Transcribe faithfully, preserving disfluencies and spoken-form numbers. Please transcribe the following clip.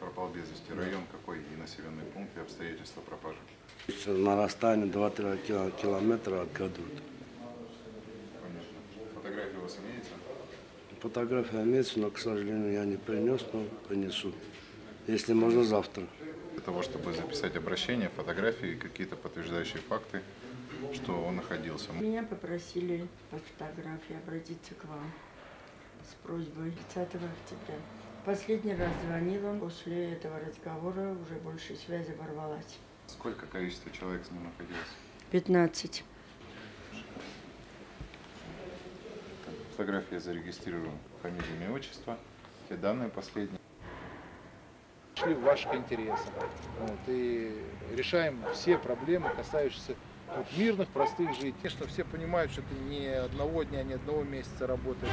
Пропал без вести. Район какой и населенный пункт, и обстоятельства пропажи? На расстоянии два-три километра от Кадурта. Понятно. Фотография у вас имеется? Фотография имеется, но, к сожалению, я не принес, но принесу. Если можно, завтра. Для того, чтобы записать обращение, фотографии, какие-то подтверждающие факты, что он находился. Меня попросили по фотографии обратиться к вам с просьбой тридцатого октября. Последний раз звонил он, после этого разговора уже больше связи ворвалась. Сколько количество человек с ним находилось? пятнадцать. Фотография зарегистрирована, фамилия, имя, отчество, те данные последние. Шли в ваших интересах. Вот, и решаем все проблемы, касающиеся вот, мирных, простых жителей. Что все понимают, что это не одного дня, не одного месяца работает.